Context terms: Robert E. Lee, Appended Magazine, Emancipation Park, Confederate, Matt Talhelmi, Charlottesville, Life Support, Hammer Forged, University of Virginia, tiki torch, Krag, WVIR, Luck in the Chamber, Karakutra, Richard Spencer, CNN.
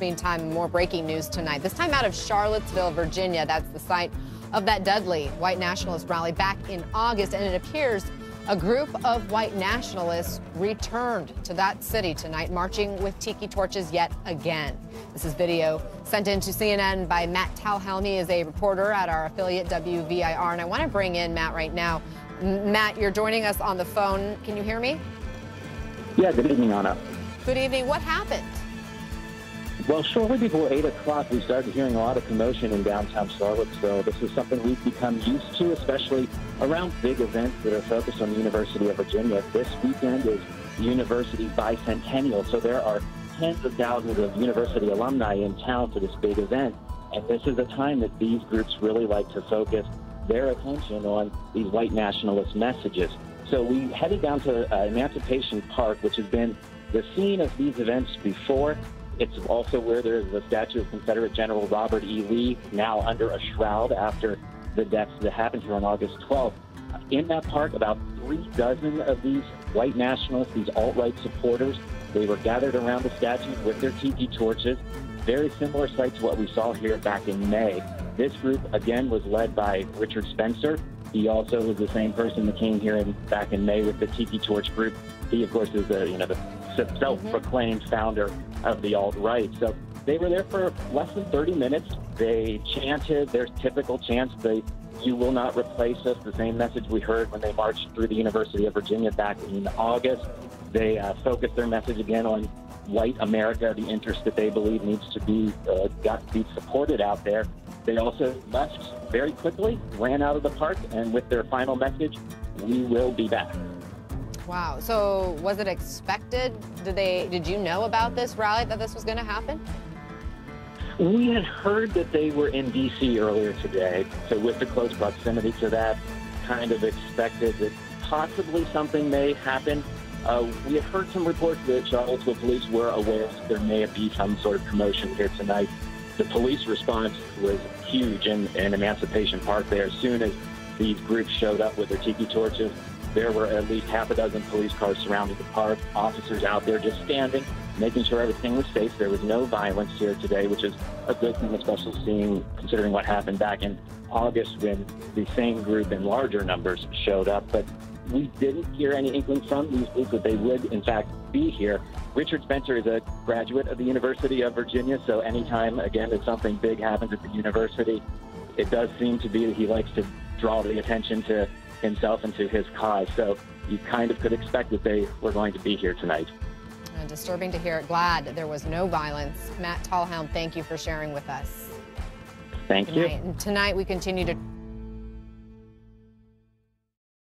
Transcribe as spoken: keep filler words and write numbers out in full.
Meantime, more breaking news tonight, this time out of Charlottesville, Virginia. That's the site of that Dudley white nationalist rally back in August, and it appears a group of white nationalists returned to that city tonight, marching with tiki torches yet again. This is video sent in to C N N by Matt Talhelmi, is a reporter at our affiliate W V I R, and I want to bring in Matt right now. Matt, you're joining us on the phone. Can you hear me? Yeah, good evening, Anna. Good evening. What happened? Well, shortly before eight o'clock, we started hearing a lot of commotion in downtown Charlottesville. This is something we've become used to, especially around big events that are focused on the University of Virginia. This weekend is the university's bicentennial, so there are tens of thousands of university alumni in town for this big event. And this is a time that these groups really like to focus their attention on these white nationalist messages. So we headed down to uh, Emancipation Park, which has been the scene of these events before. It's also where there's the statue of Confederate General Robert E. Lee, now under a shroud after the deaths that happened here on August twelfth. In that park, about three dozen of these white nationalists, these alt-right supporters, they were gathered around the statue with their tiki torches, very similar sight to what we saw here back in May. This group, again, was led by Richard Spencer. He also was the same person that came here in, back in May with the tiki torch group. He, of course, is the, you know, the self-proclaimed founder of the alt-right. So they were there for less than thirty minutes. They chanted their typical chants, the "you will not replace us," the same message we heard when they marched through the University of Virginia back in August. They uh, focused their message again on white America, the interest that they believe needs to be, uh, got to be supported out there. They also left very quickly, ran out of the park, and with their final message, "We will be back." Wow. So was it expected? Did they? Did you know about this rally, that this was going to happen? We had heard that they were in D C earlier today. So with the close proximity to that, kind of expected that possibly something may happen. Uh, we had heard some reports that Charlottesville police were aware that there may be some sort of commotion here tonight. The police response was huge in, in Emancipation Park there. As soon as these groups showed up with their tiki torches, there were at least half a dozen police cars surrounding the park, officers out there just standing, making sure everything was safe. There was no violence here today, which is a good thing, especially seeing, considering what happened back in August when the same group in larger numbers showed up. But we didn't hear any inkling from these groups that they would, in fact, be here. Richard Spencer is a graduate of the University of Virginia, so anytime, again, that something big happens at the university, it does seem to be that he likes to draw the attention to himself and to his cause. So you kind of could expect that they were going to be here tonight. And disturbing to hear. Glad there was no violence. Matt Talhelm, thank you for sharing with us. Thank you. Tonight we continue to